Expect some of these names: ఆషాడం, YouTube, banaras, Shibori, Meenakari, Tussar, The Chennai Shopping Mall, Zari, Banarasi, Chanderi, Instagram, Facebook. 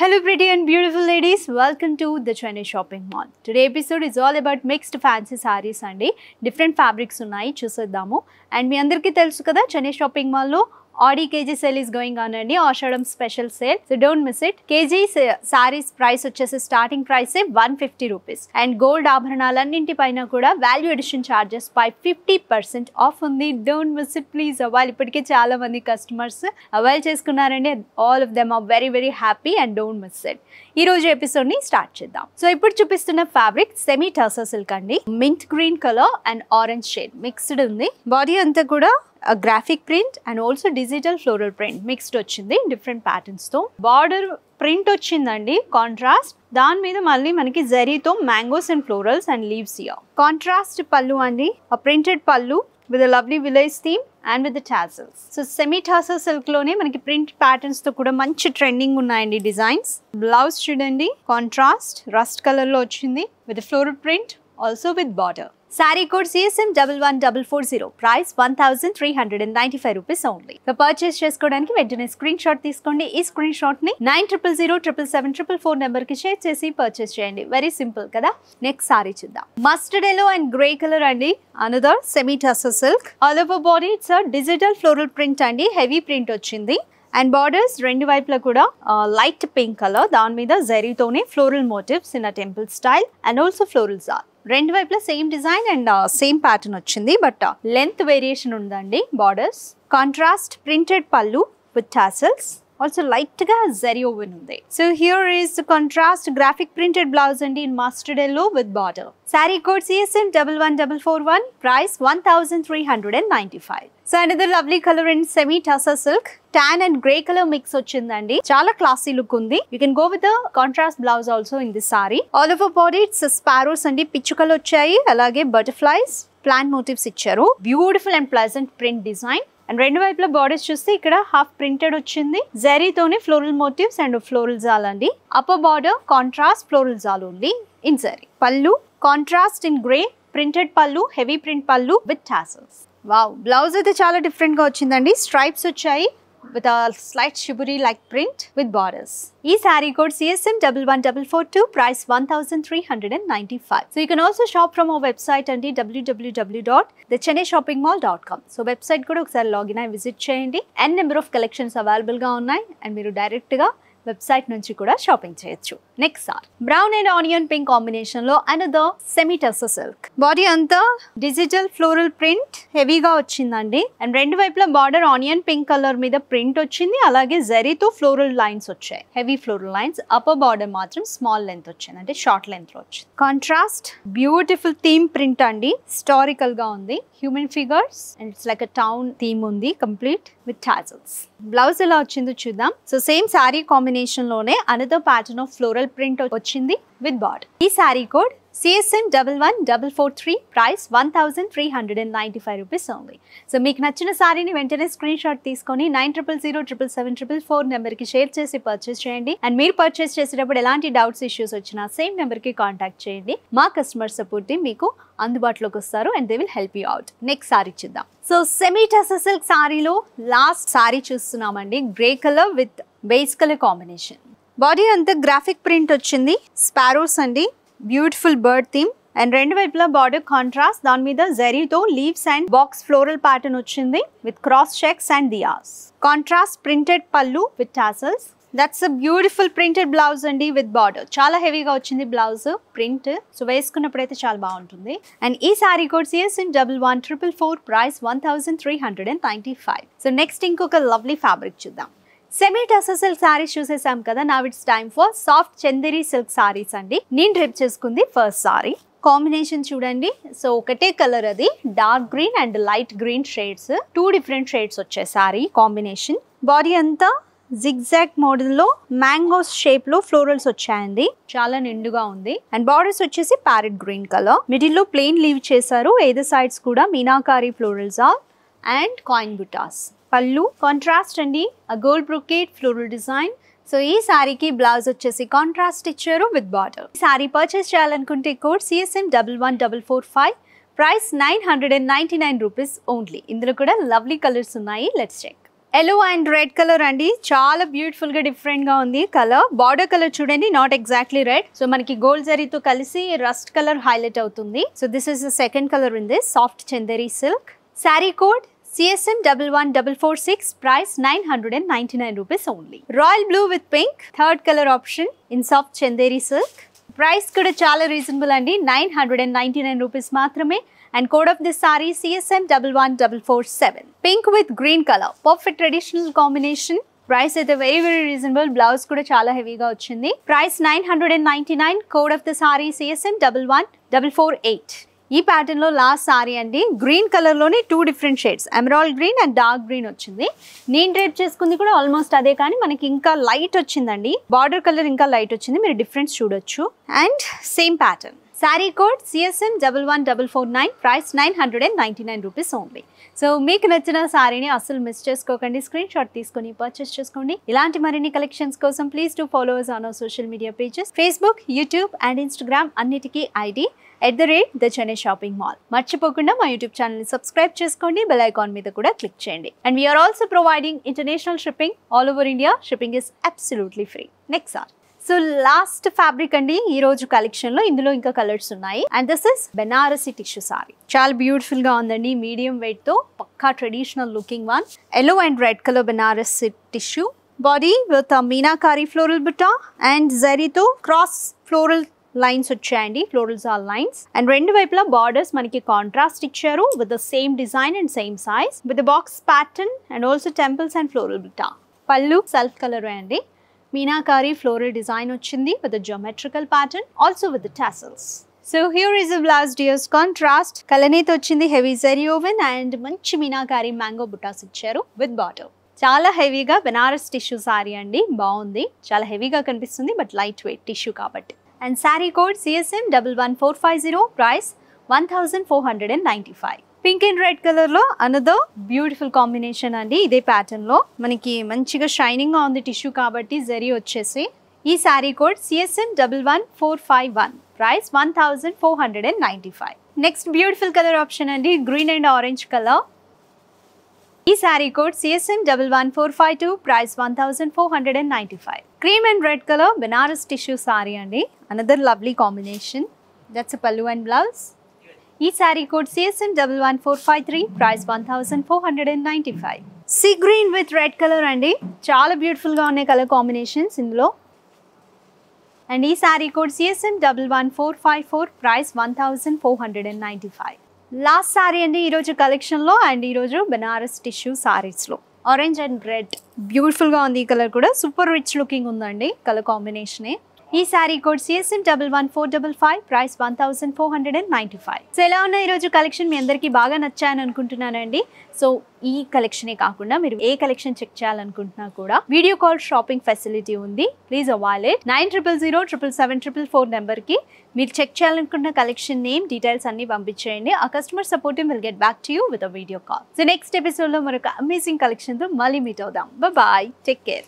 Hello pretty and beautiful ladies, welcome to the Chennai Shopping Mall. Today episode is all about mixed fancy sarees and different fabrics unnai chuseddamu. And mee andarki telusu kada Chennai Shopping Mall lo Audi KG sale is going on and Ashadam special sale. So don't miss it. KG sarees price vachese starting price ₹150 and gold abharanalu anninti paina kuda value addition charges by 50% off undi. Don't miss it please. Avail ippatike chaala mandi customers avail cheskunnaranడి. All of them are very happy and don't miss it. Ee roju episode ni start cheddam. So ippudu chupistuna fabric semi tussar silk andi, mint green color and orange shade mixed undi. Body anta kuda a graphic print and also digital floral print mixed ochindi different patterns tho. Border print ochindandi contrast. Dan meeda malli manaki zari tho mangoes and florals and leaves here. Contrast pallu andi, a printed pallu with a lovely village theme and with the tassels. So semi tassel silk lone manaki print patterns tho kuda manchi trending unnayandi designs. Blouse chudandi contrast rust color lo ochindi with a floral print also with border. Saree code CSM-11440, price ₹1,395 only. For purchase cheskodaniki ventane screenshot teeskondi. Ee screenshot ni 90007744 number ki share chesi purchase cheyandi. Very simple kada. Next saree chuddam. Mustard yellow and grey color andi, another semi tussar silk. All over body it's a digital floral print andi, heavy print ochindi. And borders rendu వైపుల కూడా light pink color, దాని మీద జరీ తోనే floral motifs in a temple style and also floral zar. రెండు వైపుల same design and same pattern వచ్చింది, but length variation ఉందండి. Borders contrast printed pallu with tassels, also light ga zari woven undi. So here is the contrast graphic printed blouse and in mustard yellow with border. Saree code CSM-11441, price ₹1,395. So another lovely color in semi tussar silk, tan and grey color mix ochindandi. Chala classy look undi. You can go with the contrast blouse also in this saree. All over body it's sparrows and pichukalu vachayi, alage butterflies, plant motifs icharu. Beautiful and pleasant print design. And rendu వైపుల borders చూస్తే ఇక్కడ half printed వచ్చింది, జరీ తోనే floral motifs and floral zal andi. Upper border contrast floral zal only in saree. Pallu contrast in grey, printed pallu, heavy print pallu with tassels. Wow, blouse అయితే చాలా different గా వచ్చిందండి. Stripes వచ్చాయి with a slight shibori like print with borders. Ee saree code CSM-11442, price ₹1,395. So you can also shop from our website and www.thechennaishoppingmall.com. So website kuda okkari login ayi visit cheyandi. N number of collections available ga unnai and meeru direct ga website nunchi kuda shopping cheyochu. Next saree brown and onion pink combination lo another semi tussar silk. Body anta digital floral print heavy ga ochindandi and rendu వైపుల border onion pink color మీద print ochindi, alage zari tho floral lines వచ్చాయి, heavy floral lines. Upper border మాత్రం small length వచ్చింది, అంటే short length లో వచ్చింది. Contrast beautiful theme print andi, historical ga undi, human figures and it's like a town theme undi, complete with tassels. Blouse ela వచ్చిందో చూద్దాం. So same saree combination lone another pattern of floral print ochindi with border. Ee saree code CSM-11443, price ₹1,395 only. So meeku nachina saree ni ventane screenshot teeskoni 90007744 number ki share chesi purchase cheyandi. And meer purchase cheseటప్పుడు elanti doubts issues ochina same number ki contact cheyandi. Ma customer support team meeku అందుబాటులోకి వస్తారు and they will help you out. Next saree chuddam. So semi tussar silk saree lo last saree chustunnamandi, grey color with base color combination. Body anta graphic print ochindi, sparrows andi, beautiful bird theme. And rendu వైపుల border contrast, దాని మీద జరీ తో leaves and box floral pattern వచ్చింది with cross checks and diyas. Contrast printed pallu with tassels. That's a beautiful printed blouse andi with border. Chala heavy ga ochindi blouse print, so వేసుకున్నప్పుడు అయితే చాలా బాగుంటుంది. And ee saree code CSM-11444, price ₹1,395. So next ఇంకొక lovely fabric చూద్దాం. Semi tussar silk saris చూసేసాం కదా, now it's time for soft Chanderi silk saris అండి. నేను డ్రెప్ చేసుకుంది ఫస్ట్ సారీ. కాంబినేషన్ చూడండి, సో ఒకటే కలర్, అది dark green and light green shades, 2 different shades వచ్చే సారీ కాంబినేషన్. బాడీ అంతా zigzag మోడల్ లో మ్యాంగోస్ షేప్ లో ఫ్లోరల్స్ వచ్చాయండి, చాలా నిండుగా ఉంది. అండ్ బార్డర్స్ వచ్చేసి ప్యారెట్ గ్రీన్ కలర్, మిడిల్ లో ప్లెయిన్ లీవ్ చేశారు, ఏదో సైడ్స్ కూడా meenakari florals and coin butas. Pallu contrast అండి, ఆ gold brocade floral design. So ఈ సారీకి బ్లౌజ్ వచ్చేసి కాంట్రాస్ట్ ఇచ్చారు విత్ బార్డర్. ఈ సారీ పర్చేస్ చేయాలనుకుంటే కోడ్ CSM-11445, ప్రైస్ ₹999 ఓన్లీ. ఇందులో కూడా లవ్లీ కలర్స్ ఉన్నాయి. Let's check. yellow and red color andi chala beautiful ga different ga undi color border color chudandi not exactly red so maniki gold zari tho kalisi rust color highlight avutundi so this is the second color in this soft chanderi silk saree code CSM-11446 price 999 rupees only royal blue with pink third color option in soft chanderi silk price kuda chala reasonable andi 999 rupees maatrame and code of this saree CSM-11447 pink with green color perfect traditional combination price is very reasonable blouse kuda chala heavy ga ochindi price 999 code of the saree CSM-11448 ఈ pattern లో last sorry అండి green colour లోనే two different shades emerald green and dark green వచ్చింది నేను drape చేసుకుంది కూడా almost అదే కానీ మనకి ఇంకా లైట్ వచ్చిందండి బార్డర్ కలర్ ఇంకా లైట్ వచ్చింది మీరు డిఫరెన్స్ చూడొచ్చు and same pattern sari code CSM-11449 price 999 rupees only so మీకు నచ్చిన సారీని అసలు మిస్ చేసుకోకండి స్క్రీన్ షాట్ తీసుకొని పర్చేస్ చేసుకోండి ఇలాంటి మరిన్ని కలెక్షన్స్ కోసం please to follow us on our social media pages Facebook, YouTube and Instagram అన్నిటికీ ID @ The Chennai Shopping Mall. మర్చిపోకుండా మా YouTube ఛానల్ ని సబ్స్క్రైబ్ చేసుకోండి బెల్ ఐకాన్ మీద కూడా క్లిక్ చేయండి and we are also providing international shipping all over India. Shipping is absolutely free. Next saree. So last fabric andi ee roju collection lo indulo inka colors unnayi and this is banarasi tissue saree chaala beautiful ga undandi medium weight tho pakka traditional looking one yellow and red color banarasi tissue body with a meenakari floral butta and zari tho cross floral lines వచ్చాయండి florals all lines and రెండు వైపులా borders మనకి contrast ఇచ్చారు with the same design and same size with the box pattern and also temples and floral బుట్టా పళ్ళు self colour అండి meenakari floral design వచ్చింది with the geometrical pattern also with the tassels so here is a blouse dears contrast కలనేతో వచ్చింది heavy zari oven and మంచి meenakari mango బుట్టాస్ ఇచ్చారు with border చాలా హెవీగా బనారస్ టిష్యూ సారీ అండి బాగుంది చాలా హెవీగా కనిపిస్తుంది బట్ లైట్ వెయిట్ టిష్యూ కాబట్టి and saree code CSM-11450 price 1495 pink and red color lo another beautiful combination andi ide pattern lo maniki manchiga shining ga undi tissue kabatti zari ochesi ee saree code CSM-11451 price 1495 next beautiful color option andi green and orange color ee saree code CSM-11452 price 1495 cream and red color banaras tissue saree andi another lovely combination that's a pallu and blouse ee saree code CSM-11453 price 1495 sea green with red color andi chaala beautiful ga unne color combinations indulo and ee saree code CSM-11454 price 1495 last sorry అండి ఈరోజు కలెక్షన్లో and ఈరోజు Banaras tissue సారీస్లో orange and red బ్యూటిఫుల్గా ఉంది ఈ colour కూడా super rich looking ఉందండి కలర్ కాంబినేషనే ఈ sari code CSM-11455 price 1495 so ఎలా ఉన్న ఈరోజు కలెక్షన్ మీ అందరికీ బాగా నచ్చాయని అనుకుంటున్నానండి సో ఈ కలెక్షనే కాకుండా మీరు ఏ కలెక్షన్ చెక్ చేయాలనుకుంటున్నా కూడా వీడియో కాల్ షాపింగ్ ఫెసిలిటీ ఉంది ప్లీజ్ అవాయిల్ ఇట్ 9000077744 నెంబర్కి మీరు చెక్ చేయాలనుకున్న కలెక్షన్ నేమ్ డీటెయిల్స్ అన్ని పంపించేయండి ఆ customer support will get back to you with a video call so next ఎపిసోడ్లో మరొక అమేజింగ్ కలెక్షన్తో మళ్ళీ మీట్ అవుదాం బాయ్ టేక్ కేర్